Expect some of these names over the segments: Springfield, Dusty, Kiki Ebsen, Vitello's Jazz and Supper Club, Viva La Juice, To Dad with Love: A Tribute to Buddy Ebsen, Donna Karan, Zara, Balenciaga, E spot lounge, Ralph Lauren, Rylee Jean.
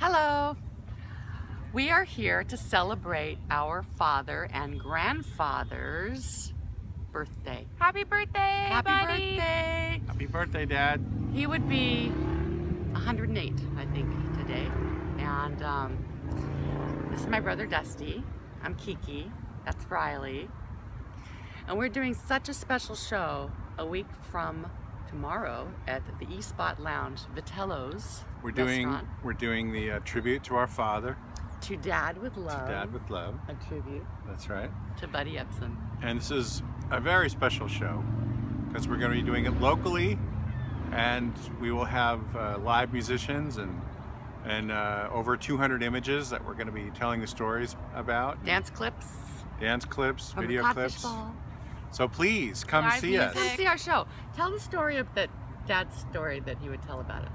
Hello! We are here to celebrate our father and grandfather's birthday. Happy birthday, Buddy! Happy birthday! Happy birthday, Dad! He would be 108, I think, today. And this is my brother, Dusty. I'm Kiki. That's Rylee. And we're doing such a special show a week from tomorrow at the E-Spot Lounge, Vitello's. We're doing the tribute to our father. To Dad with Love. To Dad with Love. A tribute. That's right. To Buddy Ebsen. And this is a very special show because we're going to be doing it locally, and we will have live musicians and over 200 images that we're going to be telling the stories about. Dance clips, video clips. So please come see us. Come see our show. Tell the story of that Dad's story that he would tell about us.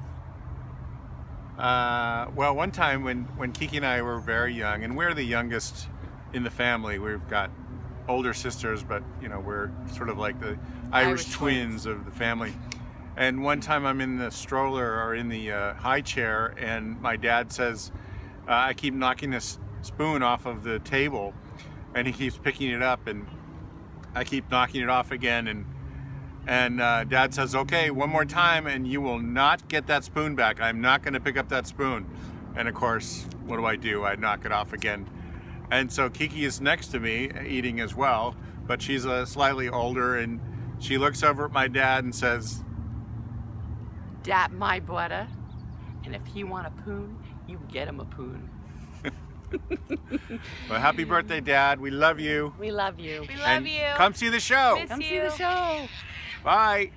Well, one time when Kiki and I were very young, and we're the youngest in the family. We've got older sisters, but you know, we're sort of like the Irish twins of the family. And one time I'm in the stroller or in the high chair, and my dad says, I keep knocking this spoon off of the table, and he keeps picking it up, and I keep knocking it off again, and Dad says, okay, one more time and you will not get that spoon back. I'm not going to pick up that spoon. And of course, what do? I knock it off again. And so Kiki is next to me eating as well, but she's slightly older, and she looks over at my dad and says, Dad, my brother, and if you want a poon, you get him a poon. Well, happy birthday, Dad. We love you. We love you. We love you. Come see the show. Come see the show. Bye.